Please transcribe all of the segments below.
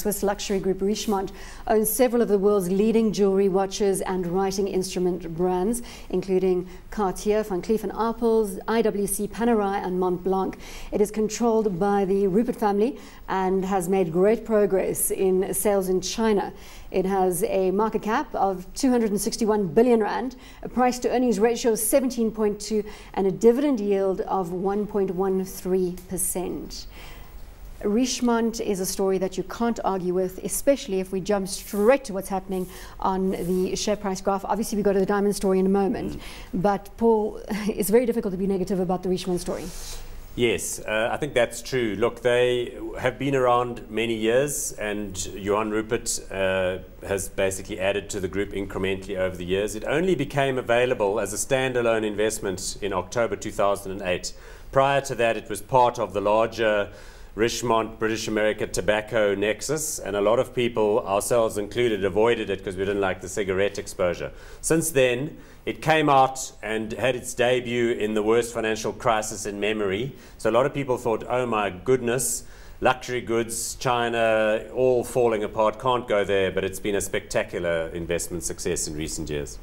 Swiss luxury group Richemont owns several of the world's leading jewelry, watches and writing instrument brands, including Cartier, Van Cleef & Arpels, IWC, Panerai and Mont Blanc. It is controlled by the Rupert family and has made great progress in sales in China. It has a market cap of 261 billion rand, a price to earnings ratio of 17.2 and a dividend yield of 1.13%. Richemont is a story that you can't argue with, especially if we jump straight to what's happening on the share price graph. Obviously, we go to the diamond story in a moment, but Paul, it's very difficult to be negative about the Richemont story. Yes, I think that's true. Look, they have been around many years, and Johan Rupert has basically added to the group incrementally over the years. It only became available as a standalone investment in October 2008. Prior to that, it was part of the larger Richemont, British America tobacco nexus, and a lot of people, ourselves included, avoided it because we didn't like the cigarette exposure. Since then, it came out and had its debut in the worst financial crisis in memory. So a lot of people thought, oh my goodness, luxury goods, China, all falling apart, can't go there, but it's been a spectacular investment success in recent years.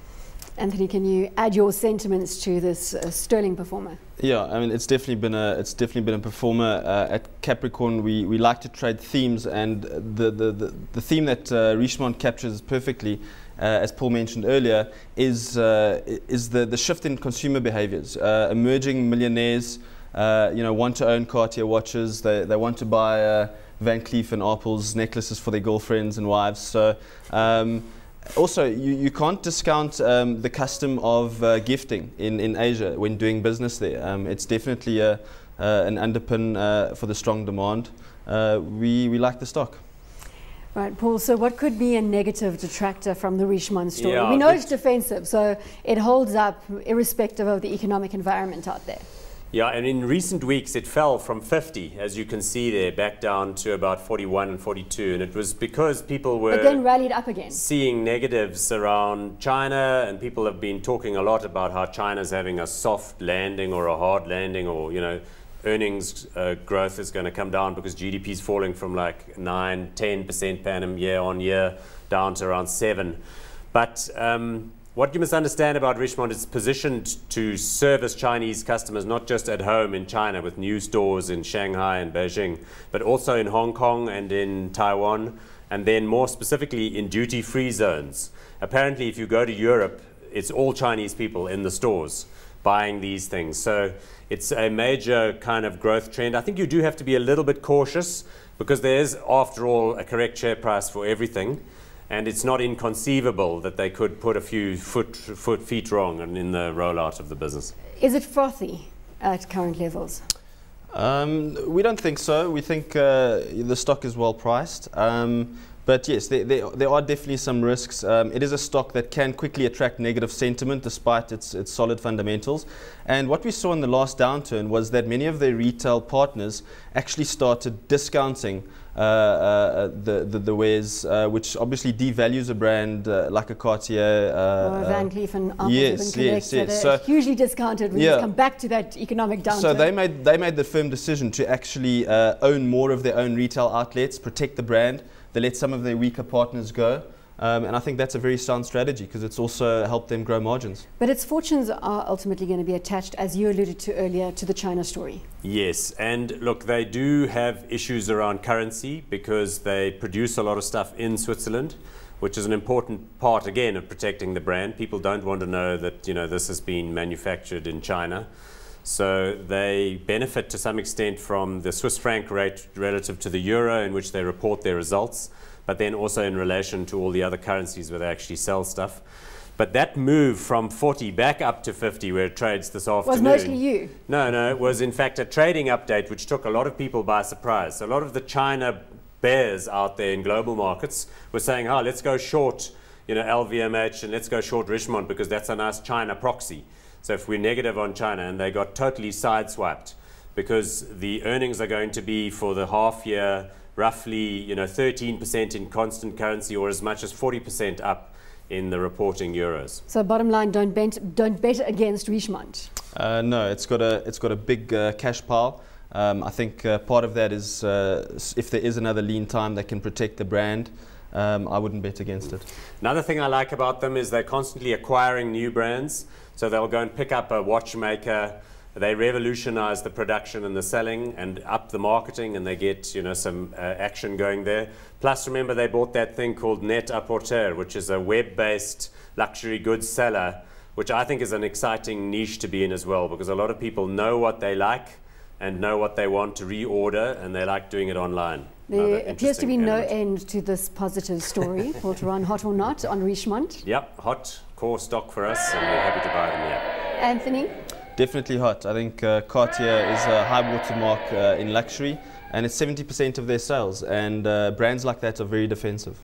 Anthony, can you add your sentiments to this sterling performer? Yeah, I mean, it's definitely been a performer. At Capricorn, we like to trade themes, and the theme that Richemont captures perfectly, as Paul mentioned earlier, is the shift in consumer behaviours. Emerging millionaires, you know, want to own Cartier watches. They want to buy Van Cleef and Arpels necklaces for their girlfriends and wives. So. Also, you can't discount the custom of gifting in Asia when doing business there. It's definitely an underpin for the strong demand. We like the stock. Right, Paul, so what could be a negative detractor from the Richemont story? Yeah, we know it's defensive, so it holds up irrespective of the economic environment out there. Yeah, and in recent weeks it fell from 50, as you can see there, back down to about 41 and 42, and it was because people were then rallied up again, seeing negatives around China, and people have been talking a lot about how China's having a soft landing or a hard landing, or, you know, earnings growth is going to come down because GDP is falling from like 9, 10% per annum year on year down to around 7. But what you must understand about Richemont is positioned to service Chinese customers, not just at home in China with new stores in Shanghai and Beijing, but also in Hong Kong and in Taiwan, and then more specifically in duty-free zones. Apparently, if you go to Europe, it's all Chinese people in the stores buying these things. So it's a major kind of growth trend. I think you do have to be a little bit cautious because there is, after all, a correct share price for everything. And it's not inconceivable that they could put a few feet wrong in the rollout of the business. Is it frothy at current levels? We don't think so. We think the stock is well priced. But yes, there are definitely some risks. It is a stock that can quickly attract negative sentiment despite its solid fundamentals. And what we saw in the last downturn was that many of their retail partners actually started discounting the wares, which obviously devalues a brand like a Cartier. Or Van Cleef and Arpels. Yes. So hugely discounted. We just come back to that economic downturn. So they made the firm decision to actually own more of their own retail outlets, protect the brand. They let some of their weaker partners go. And I think that's a very sound strategy because it's also helped them grow margins. But its fortunes are ultimately going to be attached, as you alluded to earlier, to the China story. Yes, and look, they do have issues around currency because they produce a lot of stuff in Switzerland, which is an important part, again, of protecting the brand. People don't want to know that, you know, this has been manufactured in China. So they benefit to some extent from the Swiss franc rate relative to the euro in which they report their results, but then also in relation to all the other currencies where they actually sell stuff. But that move from 40 back up to 50 where it trades this afternoon... Was mostly you? No, it was in fact a trading update which took a lot of people by surprise. So a lot of the China bears out there in global markets were saying, oh, let's go short, you know, LVMH and let's go short Richemont because that's a nice China proxy. So if we're negative on China, and they got totally sideswiped because the earnings are going to be for the half year roughly, you know, 13% in constant currency or as much as 40% up in the reporting euros. So bottom line, don't bet against Richemont. No, it's got a big cash pile. I think part of that is if there is another lean time that can protect the brand, I wouldn't bet against it. Another thing I like about them is they're constantly acquiring new brands. So they'll go and pick up a watchmaker. They revolutionize the production and the selling and up the marketing, and they get, you know, some action going there. Plus, remember, they bought that thing called Net-a-Porter, which is a web-based luxury goods seller, which I think is an exciting niche to be in as well, because a lot of people know what they like and know what they want to reorder, and they like doing it online. There appears to be no end to this positive story. Will to run hot or not on Richemont? Yep, hot core stock for us, and we're happy to buy them here. Anthony? Definitely hot. I think Cartier is a high watermark in luxury, and it's 70% of their sales, and brands like that are very defensive.